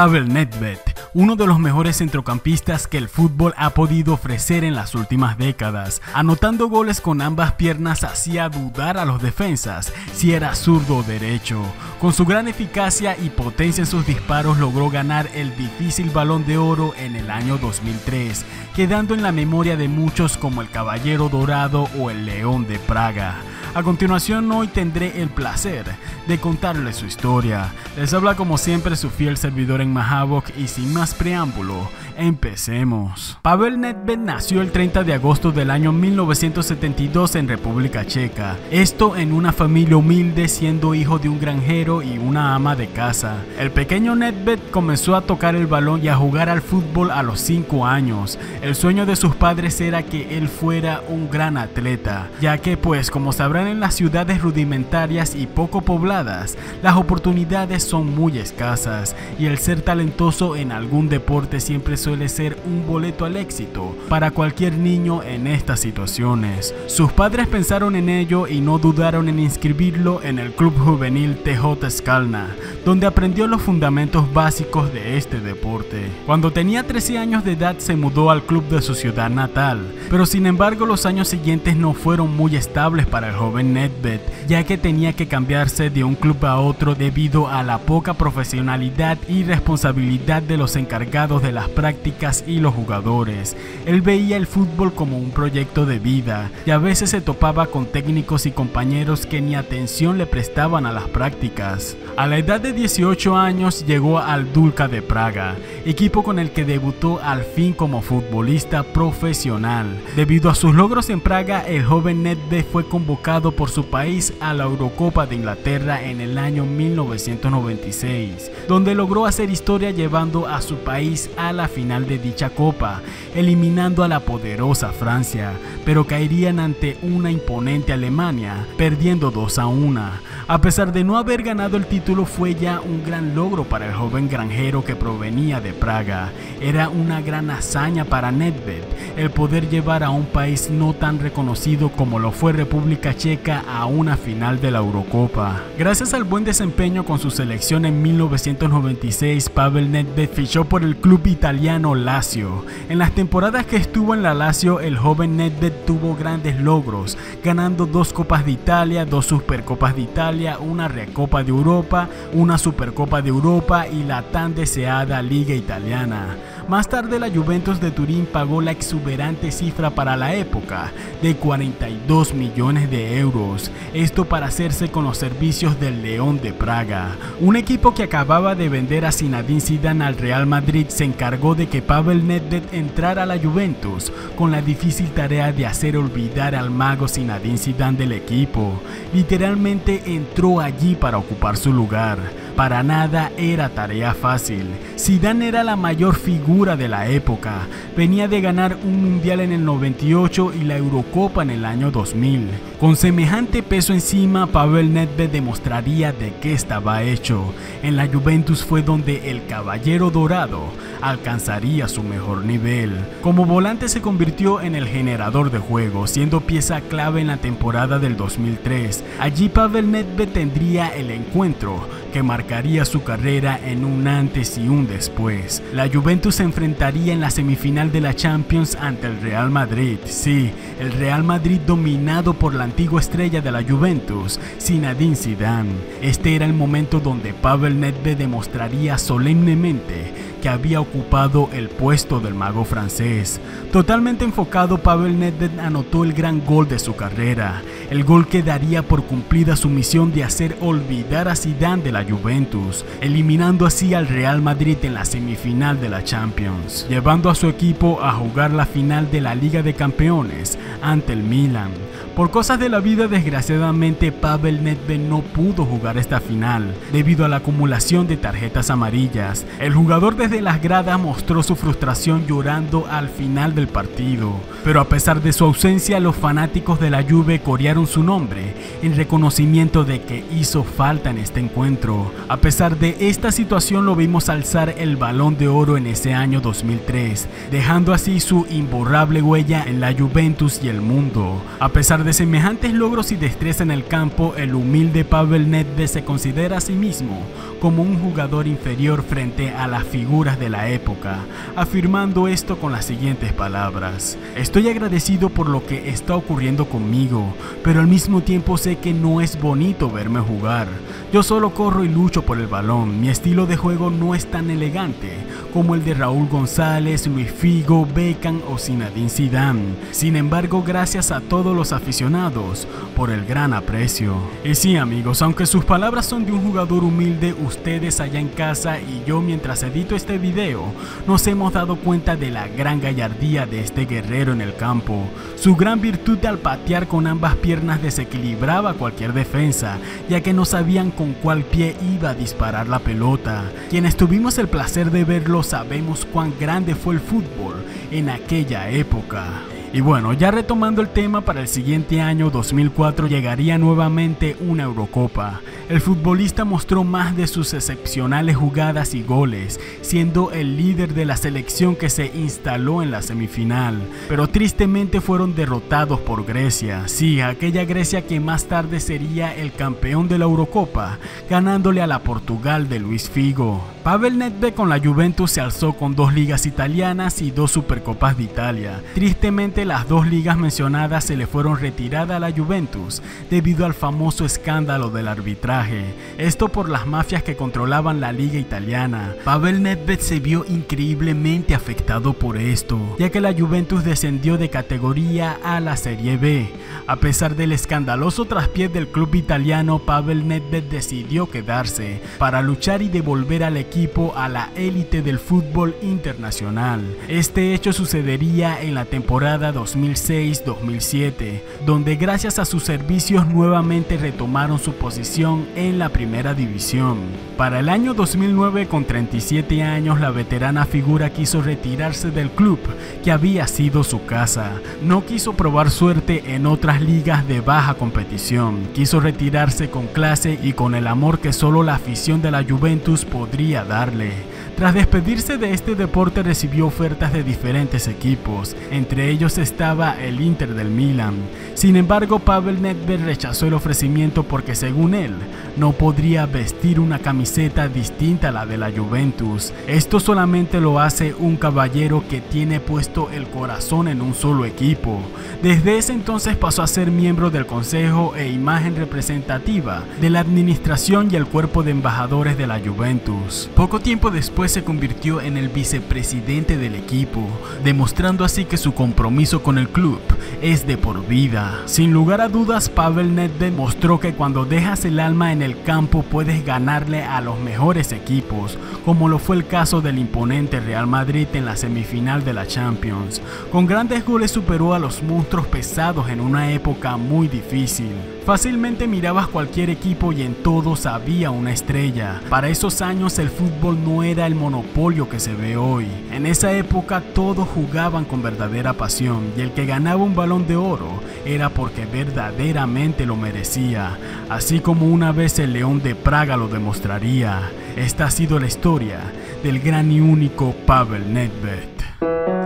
Pavel Nedved, uno de los mejores centrocampistas que el fútbol ha podido ofrecer en las últimas décadas, anotando goles con ambas piernas hacía dudar a los defensas si era zurdo o derecho. Con su gran eficacia y potencia en sus disparos logró ganar el difícil Balón de Oro en el año 2003, quedando en la memoria de muchos como el Caballero Dorado o el León de Praga. A continuación, hoy tendré el placer de contarles su historia. Les habla como siempre su fiel servidor en Mahavok y sin más preámbulo, empecemos. Pavel Nedved nació el 30 de agosto del año 1972 en República Checa, esto en una familia humilde siendo hijo de un granjero y una ama de casa. El pequeño Nedved comenzó a tocar el balón y a jugar al fútbol a los 5 años. El sueño de sus padres era que él fuera un gran atleta, ya que pues como sabrán, en las ciudades rudimentarias y poco pobladas, las oportunidades son muy escasas y el ser talentoso en algún deporte siempre suele ser un boleto al éxito para cualquier niño en estas situaciones. Sus padres pensaron en ello y no dudaron en inscribirlo en el club juvenil TJ Escalna, donde aprendió los fundamentos básicos de este deporte. Cuando tenía 13 años de edad se mudó al club de su ciudad natal, pero sin embargo los años siguientes no fueron muy estables para el joven Nedved, ya que tenía que cambiarse de un club a otro debido a la poca profesionalidad y responsabilidad de los encargados de las prácticas y los jugadores. Él veía el fútbol como un proyecto de vida y a veces se topaba con técnicos y compañeros que ni atención le prestaban a las prácticas. A la edad de 18 años llegó al Dukla de Praga, equipo con el que debutó al fin como futbolista profesional. Debido a sus logros en Praga, el joven Nedved fue convocado por su país a la Eurocopa de Inglaterra en el año 1996, donde logró hacer historia llevando a su país a la final de dicha copa, eliminando a la poderosa Francia, pero caerían ante una imponente Alemania, perdiendo 2-1. A pesar de no haber ganado el título, fue ya un gran logro para el joven granjero que provenía de Praga. Era una gran hazaña para Nedved el poder llevar a un país no tan reconocido como lo fue República Checa a una final de la Eurocopa. Gracias al buen desempeño con su selección en 1996, Pavel Nedved fichó por el club italiano Lazio. En las temporadas que estuvo en la Lazio, el joven Nedved tuvo grandes logros, ganando 2 Copas de Italia, 2 Supercopas de Italia, una Recopa de Europa, una Supercopa de Europa y la tan deseada Liga Italiana. Más tarde la Juventus de Turín pagó la exuberante cifra para la época de 42 millones de euros, esto para hacerse con los servicios del León de Praga. Un equipo que acababa de vender a Zinedine Zidane al Real Madrid se encargó de que Pavel Nedved entrara a la Juventus con la difícil tarea de hacer olvidar al mago Zinedine Zidane del equipo. Literalmente entró allí para ocupar su lugar. Para nada era tarea fácil. Zidane era la mayor figura de la época, venía de ganar un mundial en el 98 y la Eurocopa en el año 2000. Con semejante peso encima, Pavel Nedved demostraría de qué estaba hecho. En la Juventus fue donde el Caballero Dorado alcanzaría su mejor nivel. Como volante se convirtió en el generador de juego, siendo pieza clave en la temporada del 2003. Allí Pavel Nedved tendría el encuentro que marcaría su carrera en un antes y un después. La Juventus se enfrentaría en la semifinal de la Champions ante el Real Madrid. Sí, el Real Madrid dominado por la antigua estrella de la Juventus, Zinedine Zidane. Este era el momento donde Pavel Nedved demostraría solemnemente que había ocupado el puesto del mago francés. Totalmente enfocado, Pavel Nedved anotó el gran gol de su carrera, el gol que daría por cumplida su misión de hacer olvidar a Zidane de la Juventus, eliminando así al Real Madrid en la semifinal de la Champions, llevando a su equipo a jugar la final de la Liga de Campeones ante el Milan. Por cosas de la vida, desgraciadamente Pavel Nedved no pudo jugar esta final debido a la acumulación de tarjetas amarillas. El jugador de desde las gradas mostró su frustración llorando al final del partido, pero a pesar de su ausencia los fanáticos de la Juve corearon su nombre en reconocimiento de que hizo falta en este encuentro. A pesar de esta situación lo vimos alzar el Balón de Oro en ese año 2003, dejando así su imborrable huella en la Juventus y el mundo. A pesar de semejantes logros y destreza en el campo, el humilde Pavel Nedved se considera a sí mismo como un jugador inferior frente a las figuras de la época, afirmando esto con las siguientes palabras: "Estoy agradecido por lo que está ocurriendo conmigo, pero al mismo tiempo sé que no es bonito verme jugar. Yo solo corro y lucho por el balón, mi estilo de juego no es tan elegante como el de Raúl González, Luis Figo, Beckham o Zinedine Zidane. Sin embargo, gracias a todos los aficionados por el gran aprecio". Y sí amigos, aunque sus palabras son de un jugador humilde, ustedes allá en casa y yo mientras edito este video nos hemos dado cuenta de la gran gallardía de este guerrero en el campo. Su gran virtud de al patear con ambas piernas desequilibraba cualquier defensa, ya que no sabían con cuál pie iba a disparar la pelota. Quienes tuvimos el placer de verlo sabemos cuán grande fue el fútbol en aquella época. Y bueno, ya retomando el tema, para el siguiente año 2004 llegaría nuevamente una Eurocopa. El futbolista mostró más de sus excepcionales jugadas y goles, siendo el líder de la selección que se instaló en la semifinal, pero tristemente fueron derrotados por Grecia. Sí, aquella Grecia que más tarde sería el campeón de la Eurocopa, ganándole a la Portugal de Luis Figo. Pavel Nedved con la Juventus se alzó con 2 ligas italianas y 2 Supercopas de Italia. Tristemente las 2 ligas mencionadas se le fueron retiradas a la Juventus debido al famoso escándalo del arbitraje, esto por las mafias que controlaban la liga italiana. Pavel Nedved se vio increíblemente afectado por esto, ya que la Juventus descendió de categoría a la Serie B. A pesar del escandaloso traspié del club italiano, Pavel Nedved decidió quedarse para luchar y devolver al equipo a la élite del fútbol internacional. Este hecho sucedería en la temporada 2006-2007, donde gracias a sus servicios nuevamente retomaron su posición en la primera división. Para el año 2009, con 37 años, la veterana figura quiso retirarse del club que había sido su casa. No quiso probar suerte en otras ligas de baja competición, quiso retirarse con clase y con el amor que solo la afición de la Juventus podría darle. Tras despedirse de este deporte recibió ofertas de diferentes equipos, entre ellos estaba el Inter del Milan. Sin embargo, Pavel Nedved rechazó el ofrecimiento porque según él, no podría vestir una camiseta distinta a la de la Juventus. Esto solamente lo hace un caballero que tiene puesto el corazón en un solo equipo. Desde ese entonces pasó a ser miembro del consejo e imagen representativa de la administración y el cuerpo de embajadores de la Juventus. Poco tiempo después se convirtió en el vicepresidente del equipo, demostrando así que su compromiso con el club es de por vida. Sin lugar a dudas, Pavel Nedved mostró que cuando dejas el alma en el campo puedes ganarle a los mejores equipos, como lo fue el caso del imponente Real Madrid en la semifinal de la Champions. Con grandes goles superó a los monstruos pesados en una época muy difícil. Fácilmente mirabas cualquier equipo y en todos había una estrella. Para esos años el fútbol no era el monopolio que se ve hoy. En esa época todos jugaban con verdadera pasión y el que ganaba un Balón de Oro era porque verdaderamente lo merecía, así como una vez el León de Praga lo demostraría. Esta ha sido la historia del gran y único Pavel Nedved.